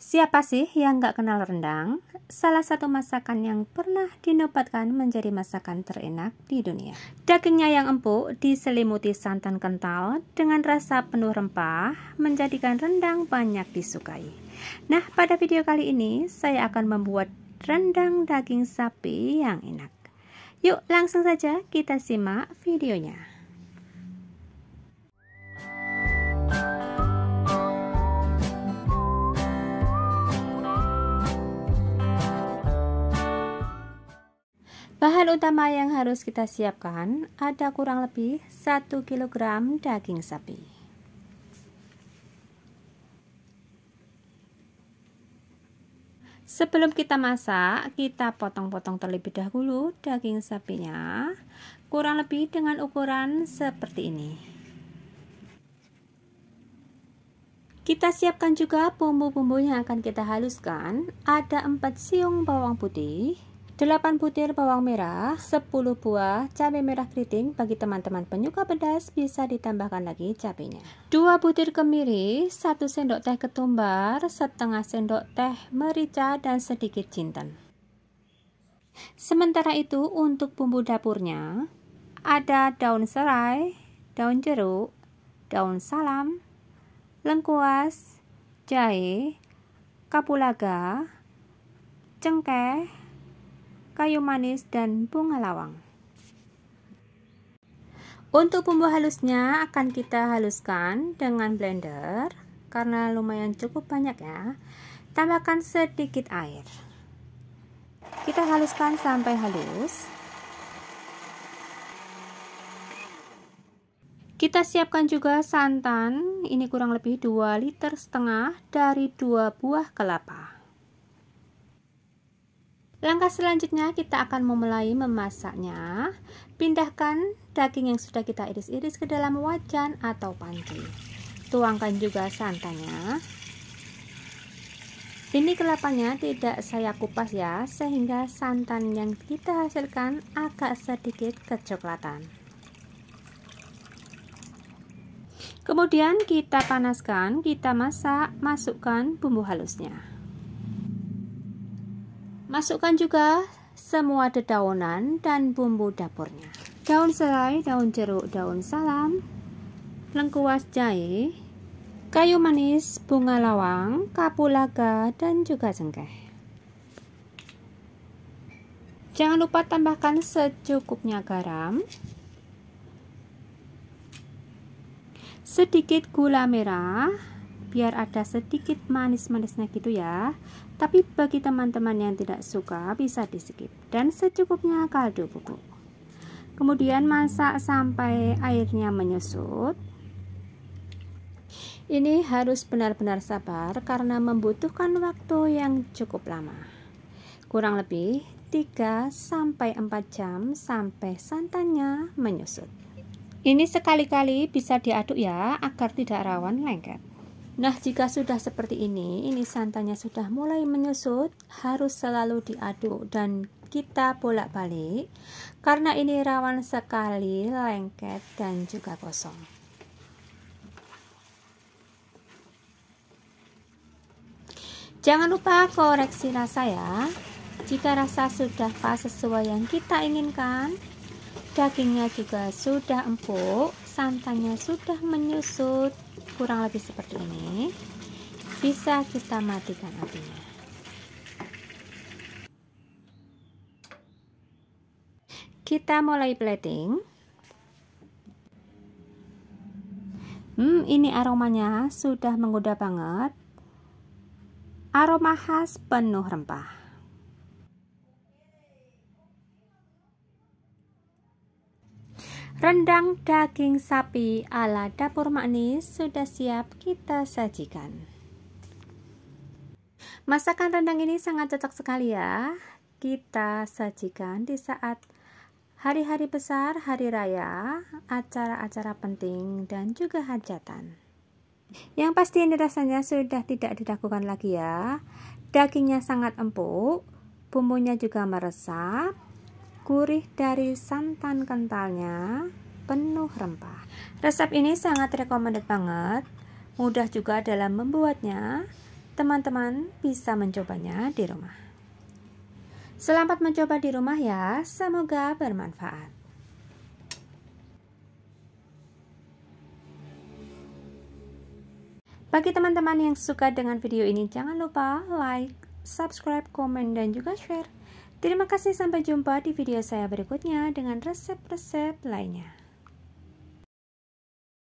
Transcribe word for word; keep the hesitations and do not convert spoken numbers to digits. Siapa sih yang gak kenal rendang? Salah satu masakan yang pernah dinobatkan menjadi masakan terenak di dunia. Dagingnya yang empuk diselimuti santan kental dengan rasa penuh rempah menjadikan rendang banyak disukai. Nah, pada video kali ini saya akan membuat rendang daging sapi yang enak. Yuk langsung saja kita simak videonya. Bahan utama yang harus kita siapkan ada kurang lebih satu kilogram daging sapi, sebelum kita masak kita potong-potong terlebih dahulu daging sapinya kurang lebih dengan ukuran seperti ini. Kita siapkan juga bumbu-bumbu yang akan kita haluskan. Ada empat siung bawang putih, delapan butir bawang merah, sepuluh buah cabai merah keriting. Bagi teman-teman penyuka pedas bisa ditambahkan lagi cabainya. dua butir kemiri, satu sendok teh ketumbar, setengah sendok teh merica dan sedikit jinten. Sementara itu untuk bumbu dapurnya ada daun serai, daun jeruk, daun salam, lengkuas, jahe, kapulaga, cengkeh, kayu manis dan bunga lawang. Untuk bumbu halusnya akan kita haluskan dengan blender karena lumayan cukup banyak ya. Tambahkan sedikit air. Kita haluskan sampai halus. Kita siapkan juga santan, ini kurang lebih dua liter setengah dari dua buah kelapa. Langkah selanjutnya kita akan memulai memasaknya. Pindahkan daging yang sudah kita iris-iris ke dalam wajan atau panci. Tuangkan juga santannya. Ini kelapanya tidak saya kupas ya, sehingga santan yang kita hasilkan agak sedikit kecoklatan. Kemudian kita panaskan, kita masak, masukkan bumbu halusnya. Masukkan juga semua dedaunan dan bumbu dapurnya. Daun serai, daun jeruk, daun salam, lengkuas jahe, kayu manis, bunga lawang, kapulaga, dan juga cengkeh. Jangan lupa tambahkan secukupnya garam, sedikit gula merah, biar ada sedikit manis-manisnya gitu ya. Tapi bagi teman-teman yang tidak suka bisa di skip. Dan secukupnya kaldu bubuk. Kemudian masak sampai airnya menyusut. Ini harus benar-benar sabar karena membutuhkan waktu yang cukup lama, kurang lebih tiga sampai empat jam sampai santannya menyusut. Ini sekali-kali bisa diaduk ya agar tidak rawan lengket. Nah, jika sudah seperti ini, ini santannya sudah mulai menyusut, harus selalu diaduk dan kita bolak-balik karena ini rawan sekali lengket dan juga gosong. Jangan lupa koreksi rasa ya. Jika rasa sudah pas sesuai yang kita inginkan, dagingnya juga sudah empuk, santannya sudah menyusut, kurang lebih seperti ini, bisa kita matikan apinya. Kita mulai plating. Hmm, ini aromanya sudah menggoda banget, aroma khas penuh rempah. Rendang daging sapi ala Dapur Mak Nis sudah siap kita sajikan. Masakan rendang ini sangat cocok sekali ya. Kita sajikan di saat hari-hari besar, hari raya, acara-acara penting dan juga hajatan. Yang pasti ini rasanya sudah tidak diragukan lagi ya. Dagingnya sangat empuk, bumbunya juga meresap, gurih dari santan kentalnya, penuh rempah. Resep ini sangat recommended banget, mudah juga dalam membuatnya, Teman-teman bisa mencobanya di rumah. Selamat mencoba di rumah ya, semoga bermanfaat. Bagi teman-teman yang suka dengan video ini, jangan lupa like, subscribe, komen, dan juga share. Terima kasih, sampai jumpa di video saya berikutnya dengan resep-resep lainnya.